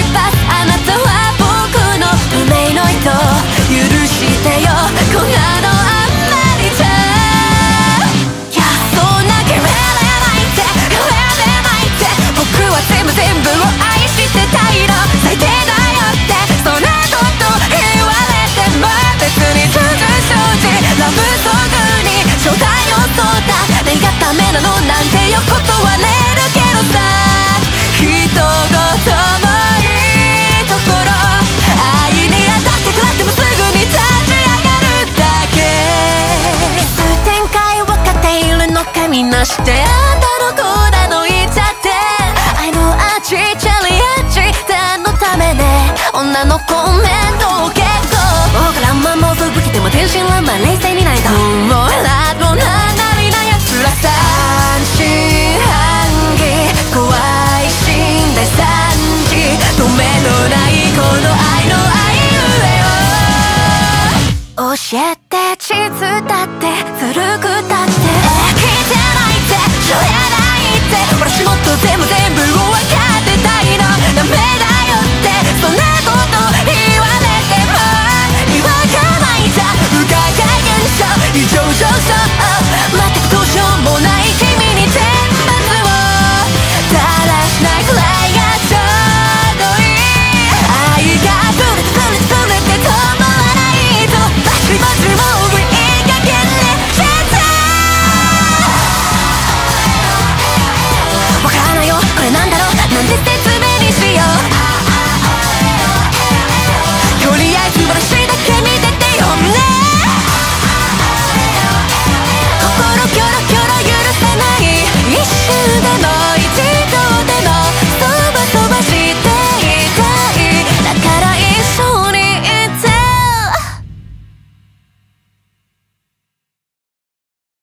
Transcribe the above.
一発あなたは僕の不明の糸許してよこんなのあんまりじゃ全部を愛してたいの最低だよってそんなこと言われても別にずる正直ラブソングに正体を取った願っためなのなんてよ断れるけどさ人ごともいいところ愛に当たって食らってもすぐに立ち上がるだけ数展開分かっているのかみんなしてあんたの子だの言っちゃってチャリアチ点のためね女のコメントを結構大からまもぶけても天真爛漫冷静にないともうえらどんななりなやつらさ半信半疑怖い信大惨事止めのないこの愛の愛ゆえよ教えて地図だって